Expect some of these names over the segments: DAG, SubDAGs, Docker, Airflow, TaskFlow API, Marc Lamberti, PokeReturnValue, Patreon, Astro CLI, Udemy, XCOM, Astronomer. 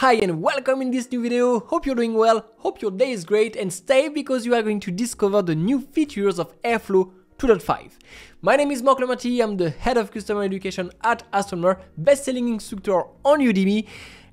Hi and welcome in this new video, hope you're doing well, hope your day is great and stay because you are going to discover the new features of Airflow 2.5. My name is Marc Lamberti, I'm the head of customer education at Astronomer, best-selling instructor on Udemy,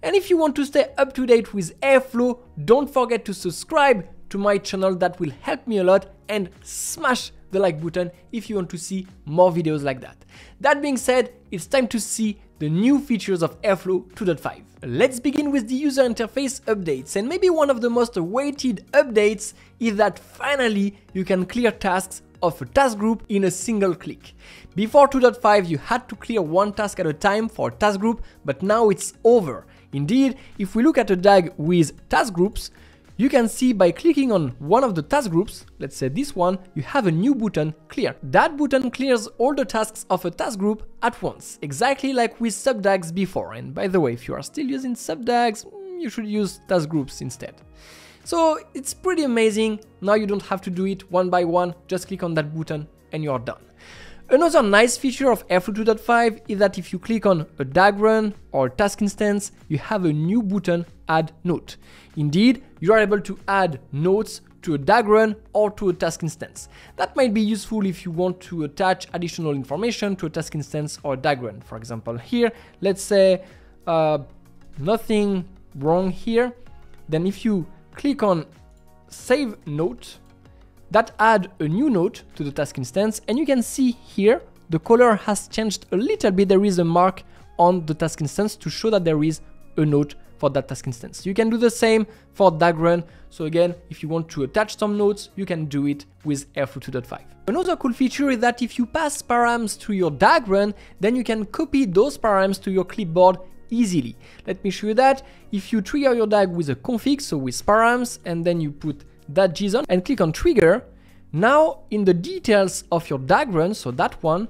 and if you want to stay up to date with Airflow, don't forget to subscribe to my channel, that will help me a lot, and smash the like button if you want to see more videos like that. That being said, it's time to see the new features of Airflow 2.5. Let's begin with the user interface updates, and maybe one of the most awaited updates is that finally you can clear tasks of a task group in a single click. Before 2.5 you had to clear one task at a time for a task group, but now it's over. Indeed, if we look at a DAG with task groups, you can see by clicking on one of the task groups, let's say this one, you have a new button, clear. That button clears all the tasks of a task group at once, exactly like with SubDAGs before. And by the way, if you are still using SubDAGs, you should use task groups instead. So it's pretty amazing. Now you don't have to do it one by one, just click on that button and you are done. Another nice feature of Airflow 2.5 is that if you click on a DAG run or task instance, you have a new button, add note. Indeed, you are able to add notes to a DAG run or to a task instance. That might be useful if you want to attach additional information to a task instance or a DAG run. For example, here, let's say nothing wrong here. Then if you click on save note, that add a new note to the task instance, and you can see here the color has changed a little bit. There is a mark on the task instance to show that there is a note for that task instance. You can do the same for DAG run. So again, if you want to attach some notes, you can do it with Airflow 2.5. Another cool feature is that if you pass params to your DAG run, then you can copy those params to your clipboard easily. Let me show you that. If you trigger your DAG with a config, so with params, and then you put that JSON and click on trigger, now in the details of your DAG run, so that one,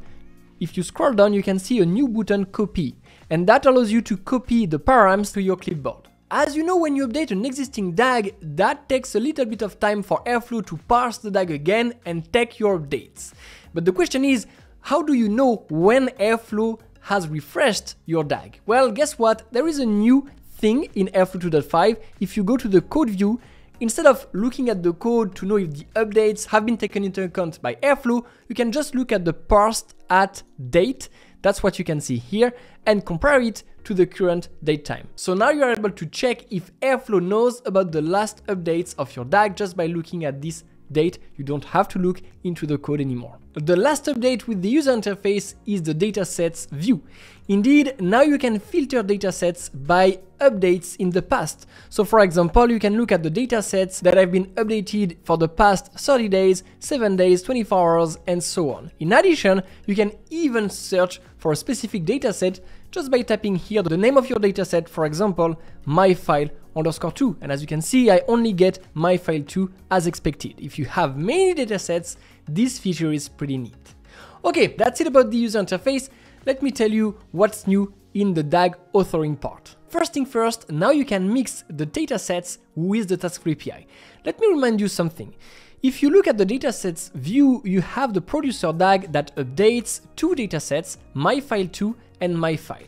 if you scroll down you can see a new button copy, and that allows you to copy the params to your clipboard. As you know, when you update an existing DAG, that takes a little bit of time for Airflow to parse the DAG again and take your updates. But the question is, how do you know when Airflow has refreshed your DAG? Well, guess what, there is a new thing in Airflow 2.5. If you go to the code view, instead of looking at the code to know if the updates have been taken into account by Airflow, you can just look at the parsed at date, that's what you can see here, and compare it to the current date time. So now you are able to check if Airflow knows about the last updates of your DAG just by looking at this date. You don't have to look into the code anymore. The last update with the user interface is the datasets view. Indeed, now you can filter datasets by updates in the past. So for example, you can look at the datasets that have been updated for the past 30 days, 7 days, 24 hours, and so on. In addition, you can even search for a specific dataset just by tapping here the name of your dataset, for example, myfile_2. And as you can see, I only get myfile2 as expected. If you have many datasets, this feature is pretty neat. Okay, that's it about the user interface. Let me tell you what's new in the DAG authoring part. First thing first, now you can mix the datasets with the TaskFlow API. Let me remind you something. If you look at the datasets view, you have the producer DAG that updates two datasets, myfile2 and myfile.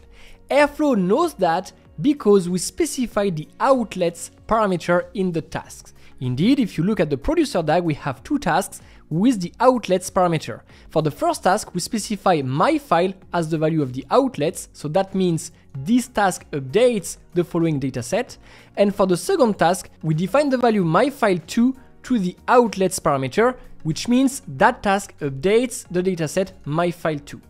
Airflow knows that because we specify the outlets parameter in the tasks. Indeed, if you look at the producer DAG, we have two tasks with the outlets parameter. For the first task, we specify myfile as the value of the outlets, so that means this task updates the following dataset. And for the second task, we define the value myfile2 to the outlets parameter, which means that task updates the dataset myfile2.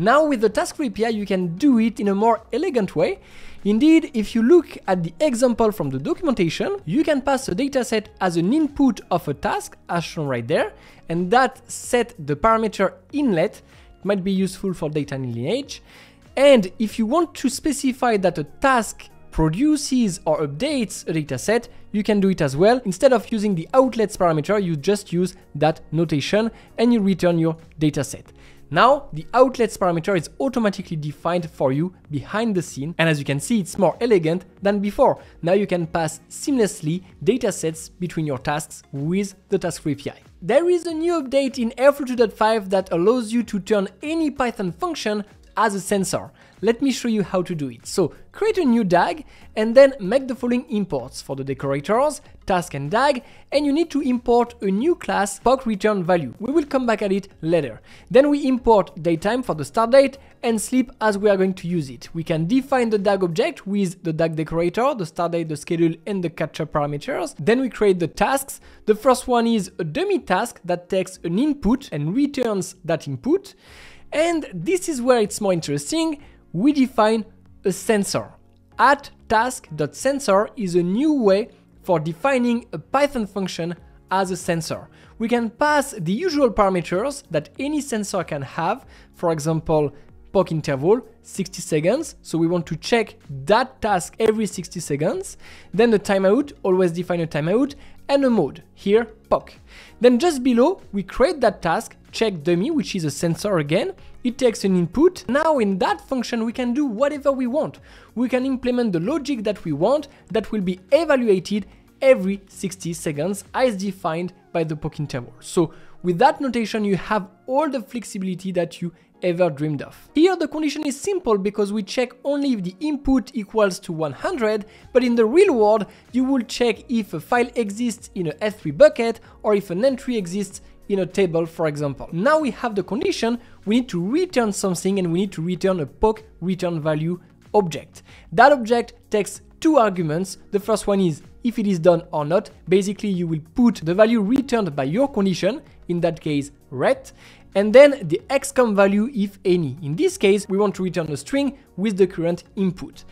Now with the TaskFlow API, you can do it in a more elegant way. Indeed, if you look at the example from the documentation, you can pass a dataset as an input of a task, as shown right there, and that set the parameter inlet. It might be useful for data lineage. And if you want to specify that a task produces or updates a dataset, you can do it as well. Instead of using the outlets parameter, you just use that notation and you return your dataset. Now, the outlets parameter is automatically defined for you behind the scene, and as you can see, it's more elegant than before. Now you can pass seamlessly datasets between your tasks with the TaskFlow API. There is a new update in Airflow 2.5 that allows you to turn any Python function as a sensor. Let me show you how to do it. So create a new DAG and then make the following imports for the decorators, task and DAG, and you need to import a new class, PokeReturnValue. We will come back at it later. Then we import daytime for the start date and sleep as we are going to use it. We can define the DAG object with the DAG decorator, the start date, the schedule, and the capture parameters. Then we create the tasks. The first one is a dummy task that takes an input and returns that input. And this is where it's more interesting. We define a sensor. @task.sensor is a new way for defining a Python function as a sensor. We can pass the usual parameters that any sensor can have, for example, poke interval, 60 seconds, so we want to check that task every 60 seconds. Then the timeout, always define a timeout, and a mode, here, poke. Then just below, we create that task, check dummy, which is a sensor again. It takes an input. Now in that function, we can do whatever we want. We can implement the logic that we want that will be evaluated every 60 seconds as defined by the poke interval. So with that notation, you have all the flexibility that you ever dreamed of. Here the condition is simple because we check only if the input equals to 100, but in the real world you will check if a file exists in a S3 bucket or if an entry exists in a table, for example. Now we have the condition, we need to return something and we need to return a PokeReturnValue object. That object takes two arguments. The first one is if it is done or not. Basically you will put the value returned by your condition, in that case ret, and then the XCOM value if any. In this case we want to return a string with the current input.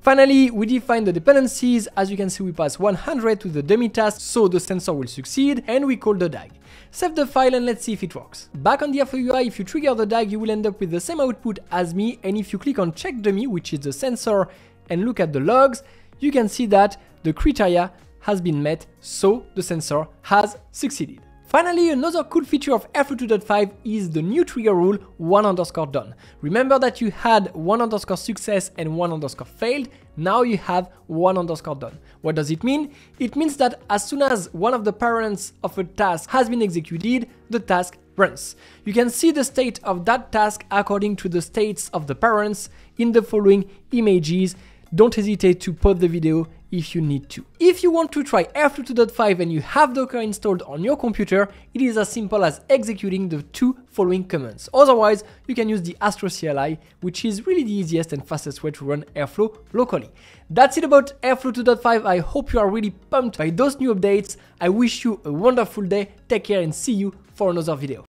Finally, we define the dependencies. As you can see, we pass 100 to the dummy task, so the sensor will succeed, and we call the DAG. Save the file and let's see if it works. Back on the Airflow UI, if you trigger the DAG, you will end up with the same output as me, and if you click on check dummy, which is the sensor, and look at the logs, you can see that the criteria has been met, so the sensor has succeeded. Finally, another cool feature of Airflow 2.5 is the new trigger rule, 1_done. Remember that you had 1_success and 1_failed, now you have 1_done. What does it mean? It means that as soon as one of the parents of a task has been executed, the task runs. You can see the state of that task according to the states of the parents in the following images. Don't hesitate to pause the video if you need to. If you want to try Airflow 2.5 and you have Docker installed on your computer, it is as simple as executing the two following commands. Otherwise, you can use the Astro CLI, which is really the easiest and fastest way to run Airflow locally. That's it about Airflow 2.5. I hope you are really pumped by those new updates. I wish you a wonderful day. Take care and see you for another video.